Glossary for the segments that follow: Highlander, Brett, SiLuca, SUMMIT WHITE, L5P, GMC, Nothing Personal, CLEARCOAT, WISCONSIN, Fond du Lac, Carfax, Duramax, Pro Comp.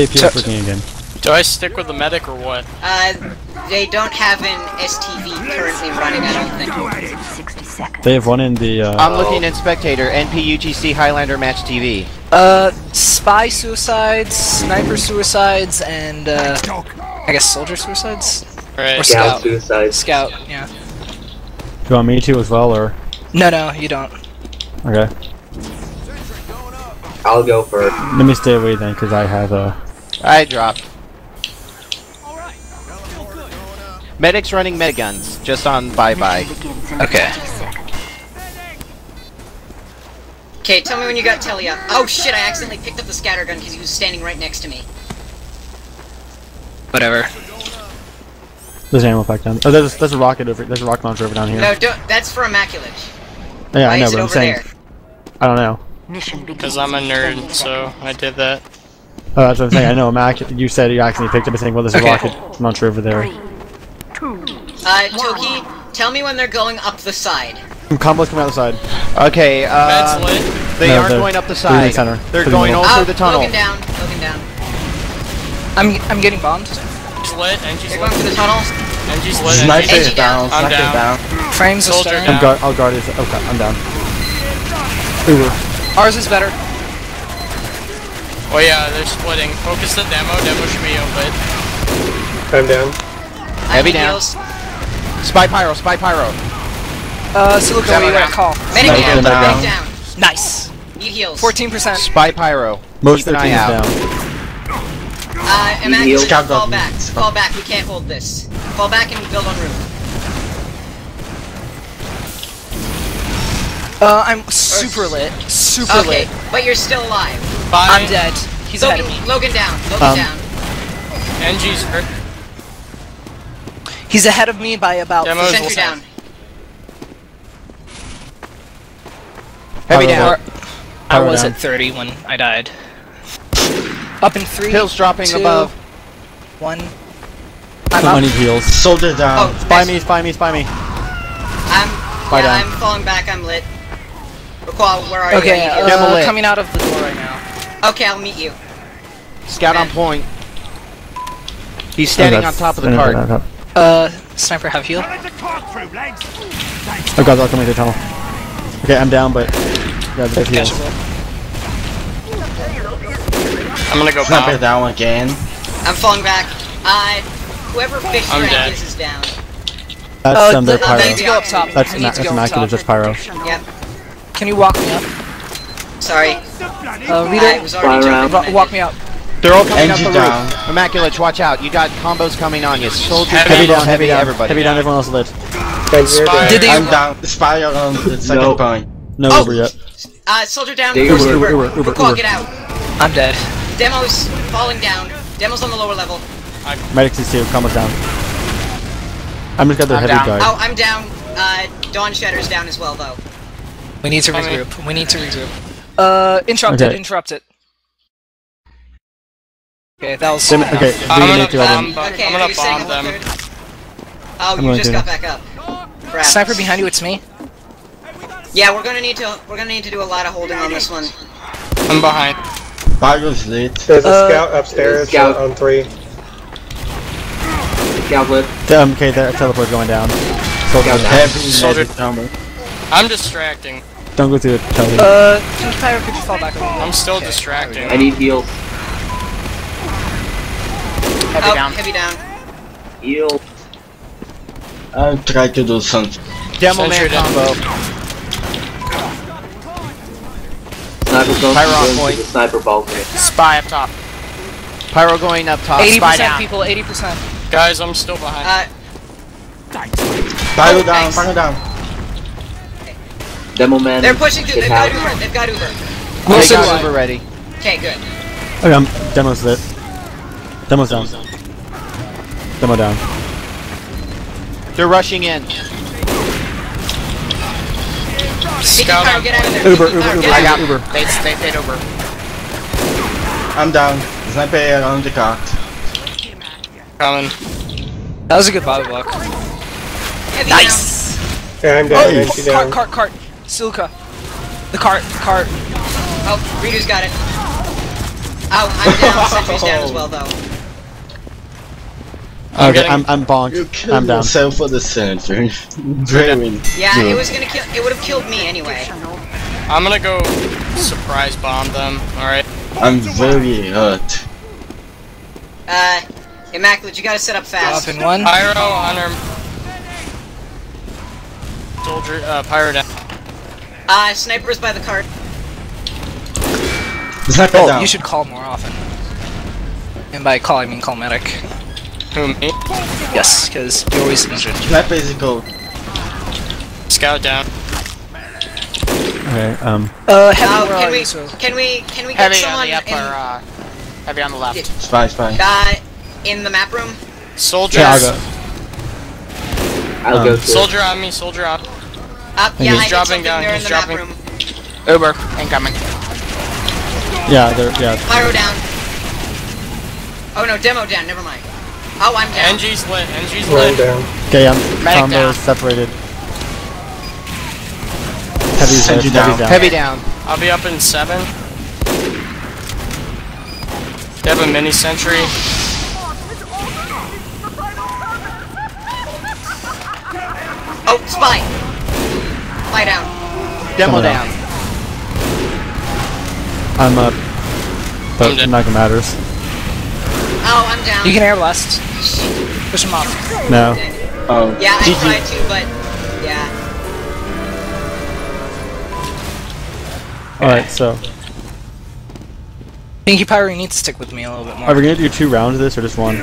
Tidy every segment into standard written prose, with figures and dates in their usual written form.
escape, you're freaking again. Do I stick with the medic or what? They don't have an STV currently running, I don't think. They have one in the, I'm looking in Spectator, NP UGC Highlander Match TV. Spy suicides, sniper suicides, and, I guess soldier suicides? Right. Or scout suicides. Scout, yeah. Do you want me to as well, or? No, no, you don't. Okay. I'll go first. Let me stay away then, because I have a... I dropped. Medic's running medguns, just on bye-bye. Okay. Okay, tell me when you got Telly up. Oh shit, I accidentally picked up the scattergun because he was standing right next to me. Whatever. There's an ammo pack down. Oh, there's a rocket over. There's a rocket launcher over down here. No, don't, that's for Immaculate. Yeah, I know, but I'm saying. There? I don't know. Because I'm a nerd, so I did that. Oh, that's what I'm saying. I know, Mac, you said you accidentally picked up a thing. Well, there's a rocket launcher over there. Toki, tell me when they're going up the side. Combo's coming out the side. Okay, they aren't going up the side. They're going all through the tunnel. Logan down, Logan down. I'm getting bombed. They're going through the tunnel. Sniper is down, sniper is down. Frames are starting. I'll guard his, okay, I'm down. Ours is better. Oh yeah, they're splitting. Focus the demo, should be open. I'm down. Heavy down. Spy pyro, spy pyro. SiLuca, what do you want to call? Medic down, medic down. Nice. Need heals. 14%. Spy pyro. Most of the team is down. Immaculate, fall back. Fall back, we can't hold this. Fall back and build on roof. I'm super lit. Super lit. Okay, but you're still alive. Bye. I'm dead. He's ahead of me. Logan down, Logan down. NG's hurt. He's ahead of me by about 5 centimeters. Down. Heavy down. I was at 30 when I died. Up in 3. Heals dropping above. 1. I'm up. Heals. Soldier down. Oh, spy me, spy me, spy me. I'm falling back. I'm lit. Raquel, where are you? Okay, coming out of the door right now. Okay, I'll meet you. Scout on point. He's standing on top of the cart. Sniper have heal. Oh god, they're coming to the tunnel. Okay, I'm down, but guys have heals. I'm gonna go sniper down again. I'm falling back. Whoever fish rank is down. That's the pyro. I need to go up top. That's Immaculate, just pyro. Yep. Can you walk me up? Sorry. Rita, was already walk me up. They're all coming up the roof. Immaculate, watch out. You got combos coming on you. Soldier heavy down, heavy down, everybody. Heavy down, everyone else lit. I'm down. Spy on the second point. No Uber yet. Soldier down. Uber, get out. I'm dead. Demo's falling down. Demo's on the lower level. Medics is too. Combo's down. I'm just got the heavy guard. Oh, I'm down. Dawn Shatter's down as well, though. We need to regroup. We need to regroup. Interrupt it. Okay, that was I'm gonna bomb them. Oh, you just got back up. Perhaps. Sniper behind you, it's me. Yeah, we're gonna need to do a lot of holding on this one. I'm behind. There's a scout upstairs on 3. Scout lit. Okay, that teleport's going down. I'm distracting. Don't go through the teleport. Could you fall back over? I'm still distracting. I need heals. Heavy down. Heavy down. Heal. I'll try to do something. Demo man combo. Sniper going to the sniper ball. Spy up top. Pyro going up top. 80% people, 80%. Guys, I'm still behind. Pyro down, pyro down. Demo man. They're pushing through. They've got Uber. They've got Uber. They got Uber ready. Okay, good. Okay, demo's lit. Demo's down. Demo down. They're rushing in. Scout out. Get out of there. Uber. They paid Uber. I'm down. Sniper on the cart. Coming. That was a good body block. Nice! Yeah, I'm down. Oh, cart. SiLuca. The cart. Oh, Redu's got it. Oh, I'm down. Sentry's down as well, though. Okay, I'm bonked. You killed I'm down. Yourself for the sentry. Yeah, it was gonna kill. It would have killed me anyway. I'm gonna go surprise bomb them. All right. I'm very hurt. Immaculate, you gotta set up fast. Drop in one. Pyro, Hunter. Soldier, Pyro down. Sniper's by the cart. Oh, down. You should call more often. And by call, I mean call medic. Who, me? Yes, because you always injured. Sniper is cold. Scout down. Okay, can we get someone on the upper, heavy on the left. Yeah. Spy. In the map room. Soldier. Yeah, I'll go. Soldier on me. Soldier up. Up. Yeah, he's dropping down. He's in the dropping. Map room. Uber incoming. Yeah, they're Pyro down. Oh no, demo down. Never mind. Oh, I'm down. NG's lit. NG's lit. Okay, I'm down. Separated. Heavy down. Heavy down. I'll be up in 7. They have a mini sentry. Oh, spy! Spy down. Demo down. I'm up. But nothing matters. Oh, I'm down. You can air blast. Push him off. No. Oh. Yeah, I tried to, but yeah. Alright, so. Pinky Pyro, you need to stick with me a little bit more. Are we gonna do 2 rounds of this or just 1?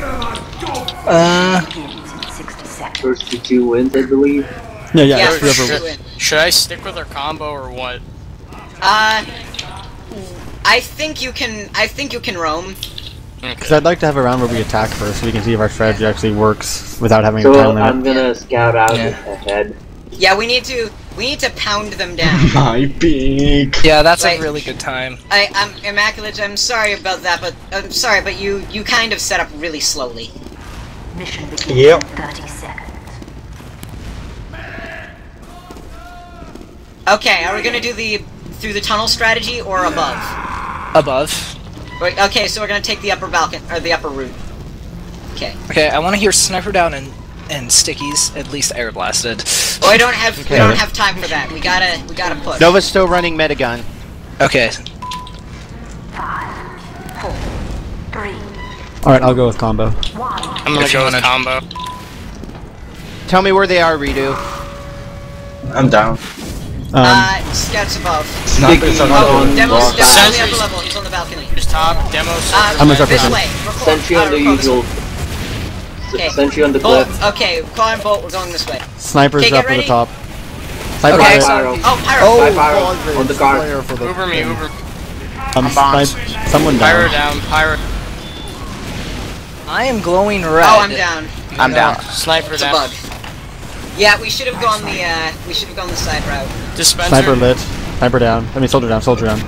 First to 2 wins, I believe. No, yeah. Should I stick with her combo or what? I think you can roam. Because I'd like to have a round where we attack first, so we can see if our strategy actually works without having a time limit. So I'm gonna scout out ahead. Yeah, we need to pound them down. My beak. Yeah, that's a really good time. I'm Immaculate. I'm sorry about that, but I'm sorry, but you kind of set up really slowly. Mission begins in 30 seconds. Okay, are we gonna do the through the tunnel strategy or above? Above. Okay, so we're gonna take the upper balcony or the upper route. Okay. Okay, I want to hear sniper down and stickies at least air blasted. Well, we don't have time for that. We gotta push. Nova's still running metagun. Okay. 5, 4, 3. All right, I'll go with combo. I'm gonna go with combo. Tell me where they are, Redo. I'm down. Scouts above. Demo's on the upper level. He's on the balcony. Top. Demo's. I'm this way. Sentry on the usual. Sentry on the cliff. Okay, Claw and Bolt, we're going this way. Sniper's up at the top. Sniper Pyro. Oh, Pyro. Oh, on the guard. Uber me, Uber. I'm bombed. Someone down. Pyro down. Pyro. I am glowing red. Oh, I'm down. I'm down. Sniper down. Bug. Yeah, we should have gone the side route. Dispenser. Sniper lit. Sniper down. I mean, soldier down. Soldier down.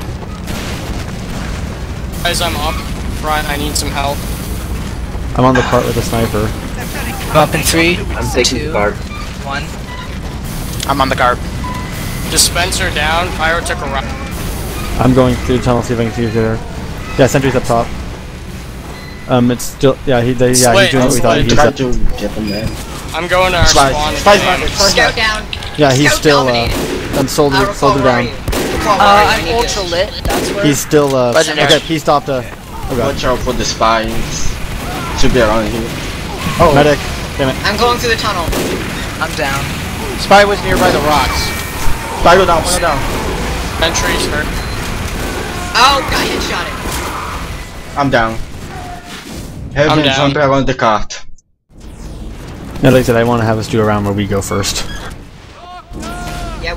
Guys, I'm up. Brian, I need some help. I'm on the cart with a sniper. Up in 3. I'm taking the guard. 1. I'm on the guard. Dispenser down. Pyro took a run. I'm going through the tunnel. See if I can see you there. Yeah, sentry's up top. It's still he's doing what we thought he was doing. I'm going to our scout down. Yeah, he's still I'm soldier down. I'm ultra lit. That's where he's still okay, he stopped watch out for the spies. Should be around here. Oh, medic. Damn it. I'm going through the tunnel. I'm down. Spy was nearby the rocks. Spy go down, one down. Sentry's hurt. Oh, got headshot it. I'm down. I'm down. Around the cart. At least I want to have us do a round where we go first. Yeah,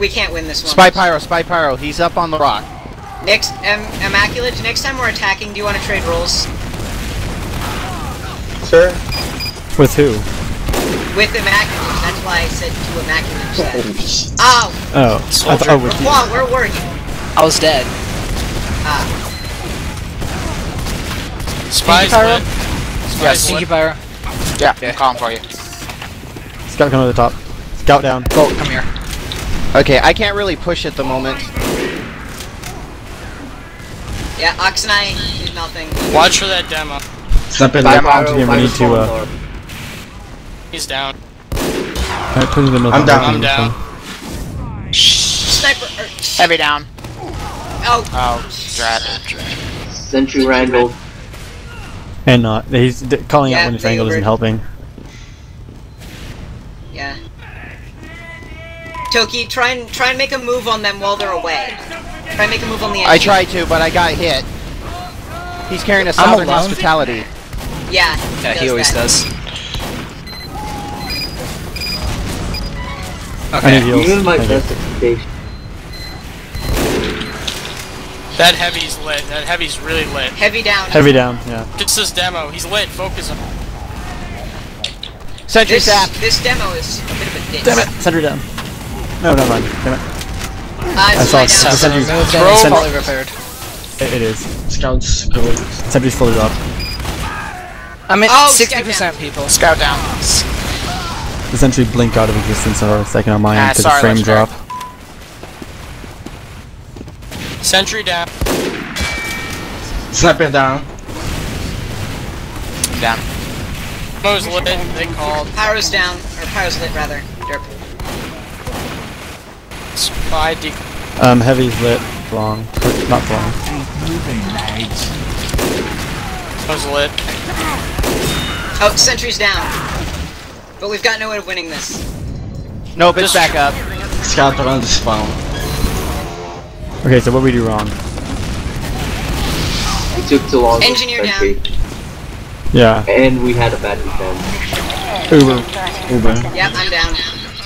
we can't win this one. Spy Pyro, he's up on the rock. Next, Immaculate, next time we're attacking, do you want to trade rolls? Sure. With who? With Immaculate, that's why I said to Immaculate. Oh! Oh, soldier. I with you. Whoa, where were you? I was dead. Ah. Spy Pyro? Yeah, Stinky Pyro. Yeah, calm for you. Scout come to the top. Scout down. Bolt, come here. Okay, I can't really push at the moment. Yeah, Oxenite did nothing. Watch for that demo. Snap it left onto him, we need to He's down. Alright, turn to the middle. I'm down. Sniper! Heavy down. Oh! Oh, drat. Sentry wrangled. And not. He's calling out when his angle isn't helping. Yeah. Toki, try and make a move on them while they're away. Try and make a move on the enemy. I tried to, but I got hit. He's carrying a Southern Hospitality. Yeah, he always does. Okay. That heavy's lit. That heavy's really lit. Heavy down. Heavy down, yeah. It's this demo. He's lit. Focus on him. Sentry sap. This demo is a bit of a ditch. Damn it. Sentry down. No, never mind. Damn it. I saw it. Sentry's fully repaired. It is. Scout's good. Sentry's fully up. I'm at 60% people. Scout down. The sentry blinked out of existence for a second on my end to the frame drop. Sentry down. Sniper down. Down. Pyro's lit, they called. Pyro's down, or Pyro's lit rather. Derp. Spy decoy. Heavy's lit. Long. Not long. Pyro's lit. Oh, sentry's down. But we've got no way of winning this. Nope, it's back up. Scout around the spawn. Okay, so what we do wrong? It took too long. Engineer down. Yeah. And we had a bad defense. Uber. Yep, I'm down.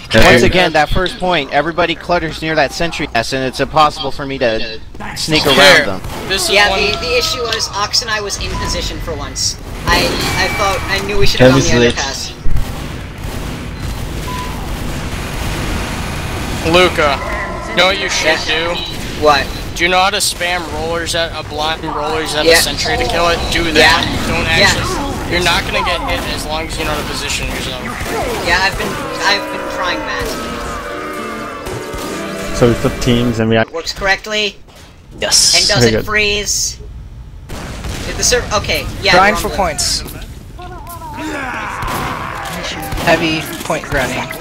Okay. Once again, that first point, everybody clutters near that sentry nest, and it's impossible for me to sneak around them. The issue was Oxenai was in position for once. I thought I knew we should have gone the other pass. Luca, you know what you should do? What? Do you know how to spam rollers at a blind rollers at a sentry to kill it? Do that. Yeah. Don't actually. Yeah. You're not gonna get hit as long as you know how to position yourself. Yeah, I've been trying that. So we flip teams and we act. Works correctly. Yes. And doesn't freeze. Did the server? Okay. Yeah. Grind for points. Heavy point grinding.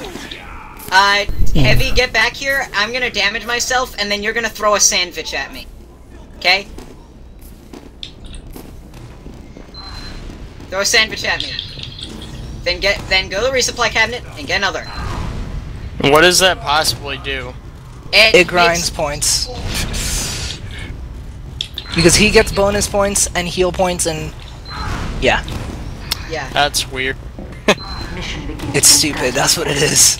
Heavy, get back here, I'm gonna damage myself, and then you're gonna throw a sandwich at me. Okay? Throw a sandwich at me. Then go to the resupply cabinet, and get another. What does that possibly do? It grinds points. Because he gets bonus points, and heal points, and... Yeah. Yeah. That's weird. It's stupid, that's what it is.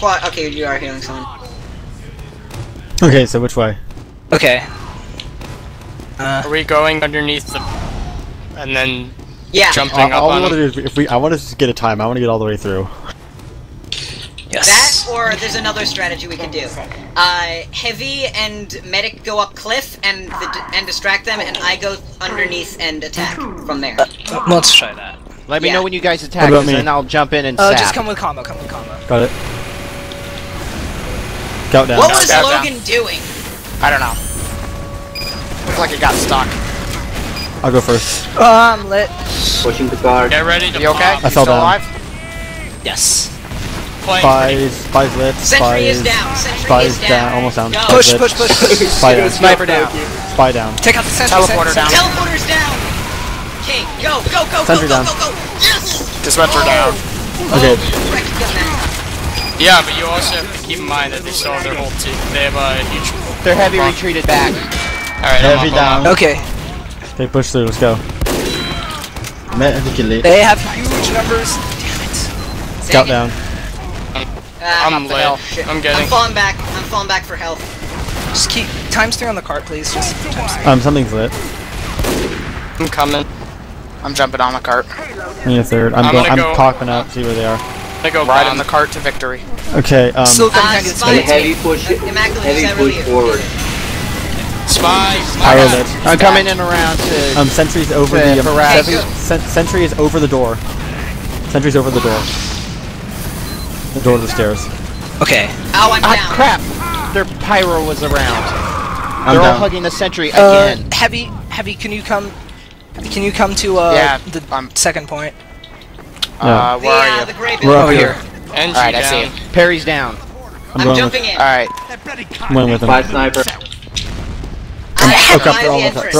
Okay, you are healing someone. Okay, so which way? Okay. Are we going underneath the... and then... Yeah. Jumping up all on I want to do is... I want to get a time. I want to get all the way through. Yes. That, or there's another strategy we can do. Heavy and Medic go up cliff and distract them, and I go underneath and attack from there. Let's try that. Let me know when you guys attack, and then I'll jump in and sap. Just come with combo, Got it. Go down. What was Logan doing? I don't know. Looks like it got stuck. I'll go first. Oh, I'm lit. Pushing the guard. Get ready to bomb. I fell down. Alive? Yes. Spy's lit. Sentry is down. Almost down. No. Push. Spy down. Sniper down. Spy down. Take out the sentry. Teleporter down. Teleporter's down. Okay, go. Yes! Disruptor down. Okay. Yeah, but you also have to keep in mind that they still have their whole team. They have a huge... They're heavy retreated back. Alright, heavy down. Okay. They push through, let's go. They have huge numbers. Damn it. Scout down. I'm lit. I'm getting... I'm falling back for health. Just keep... ×3 on the cart, please. Just ×3. Something's lit. I'm coming. I'm jumping on the cart. Yeah, third. I'm popping up, see where they are. I go ride on the cart to victory. Okay, heavy push forward. Spies! I'm coming in around to... sentry's over the... sentry is over the door. Sentry's over the door. The door to the stairs. Okay. Oh, I'm down. Crap! Their pyro was around. They're all hugging the sentry again. Heavy, can you come to the second point? Where are you? The grave is over here. All right, I see him. Perry's down. I'm jumping in. All right. Went with him. By sniper. They're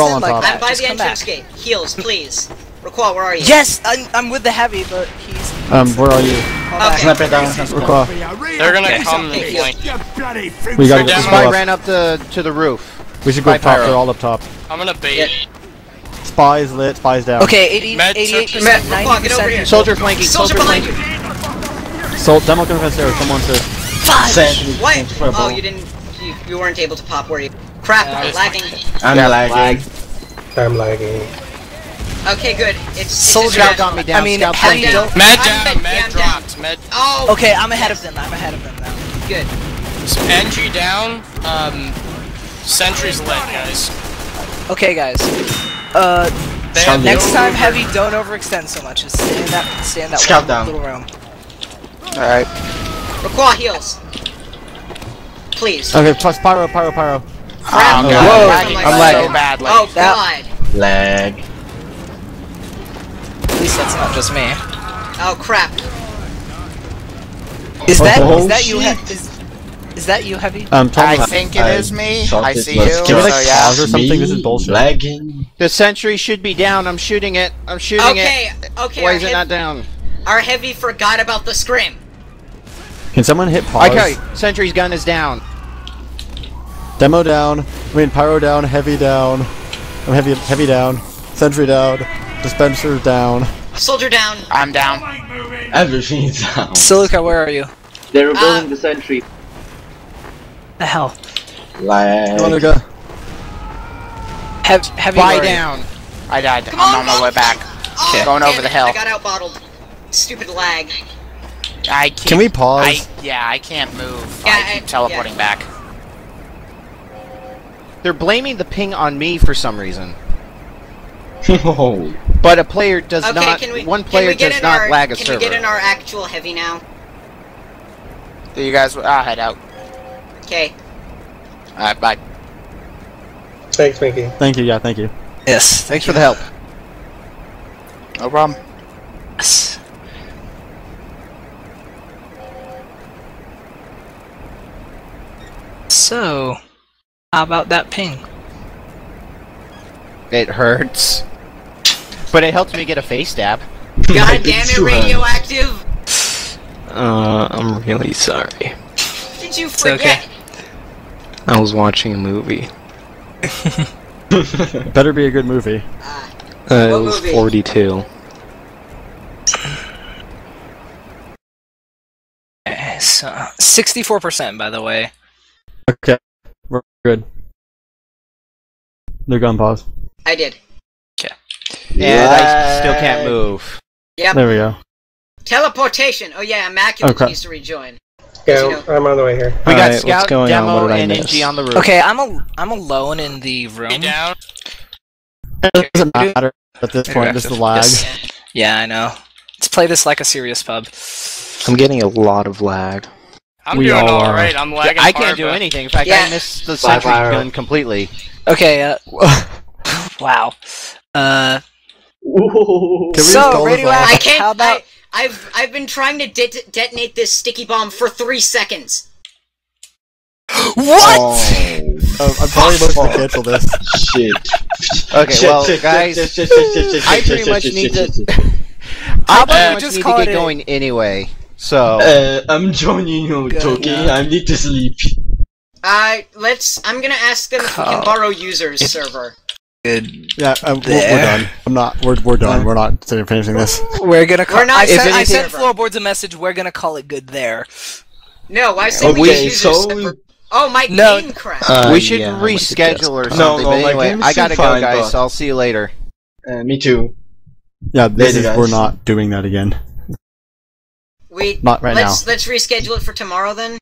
all on top. I'm by the entrance gate. Heals, please. Raquel, where are you? Yes, I'm with the heavy, but he's... where are you? Okay. Raquel. They're gonna come to the point. We gotta get this guy ran up to the roof. We should go top, they're all up top. I'm gonna bait. Spy's lit, Spy's down. Okay, 88%, 90%. Soldier flanking, soldier flanking. Demo coming from the stairs, someone to... Fudge! What? Oh, you didn't... You weren't able to pop where you... Crap, I'm lagging. I'm lagging. Okay, good. It's soldier got me down. I mean, how do you do? Med down. Med dropped. Med. Oh. Okay, I'm ahead of them. I'm ahead of them now. Good. So NG down. Sentry's lit, guys. Okay, guys. Next time, heavy, don't overextend so much. Just stand that little room. All right. Require heals. Please. Okay. Plus pyro. Oh, no. Whoa! I'm lagging so badly. Oh god. Lag. At least that's not just me. Oh crap! Is that you, Heavy? I think it is me. I see you. Can we like pause or something? This is bullshit. Lagging. The sentry should be down. I'm shooting it. Okay. Okay. Why is it not down? Our Heavy forgot about the scrim. Can someone hit pause? Okay. Sentry's gun is down. Demo down. I mean pyro down. Heavy down. I'm heavy down. Sentry down. Dispenser down. Soldier down. I'm down. Everything's down. SiLuca, where are you? They were building the sentry. The hell? Like... Heavy Fly down. I died. Come I'm on my way back. Oh, going over the hill. I got outbottled. Stupid lag. I can't... Can we pause? I can't move. Yeah, I keep teleporting back. They're blaming the ping on me for some reason. But a player does not. One player does not lag a server. Can we get in our actual heavy now? So you guys, I'll head out. Okay. All right, bye. Thanks, Mickey. Thank you. Yeah, thank you. Yes, thanks for the help. No problem. Yes. So, how about that ping? It hurts. But it helped me get a face dab. God damn it, radioactive! I'm really sorry. Did you forget? Okay. I was watching a movie. Better be a good movie. It was movie? 42. Okay, so 64%, by the way. Okay, we're good. They're gone pause. I did. Okay. Yeah, I still can't move. Yep. There we go. Teleportation. Oh yeah, Immaculate needs to rejoin. Yeah, I'm on the way here. We got Scout, Demo, and NG on the roof. Okay, I'm alone in the room. Down. It doesn't matter at this point. Just the lag. Yeah, I know. Let's play this like a serious pub. I'm getting a lot of lag. I'm doing all right. I'm lagging. Yeah, I can't do anything. In fact, I missed the sentry gun completely. Okay. Wow. So radioactive. I can't. How about I've been trying to detonate this sticky bomb for 3 seconds. What? I'm probably supposed to cancel this. Shit. Okay. Well, guys, I pretty much need to. I pretty much need to get going anyway. So. I'm joining you. Joking. I need to sleep. I'm gonna ask them if we can borrow user's server. Yeah, we're done. We're done. We're not finishing this. We're gonna call. I sent Floorboards a message. We're gonna call it good there. No, I said we should use this. Oh my game crashed. We should reschedule or something. No, anyway, I gotta go, guys. I'll see you later. Me too. Yeah, we're not doing that again. Not right now. Let's reschedule it for tomorrow then.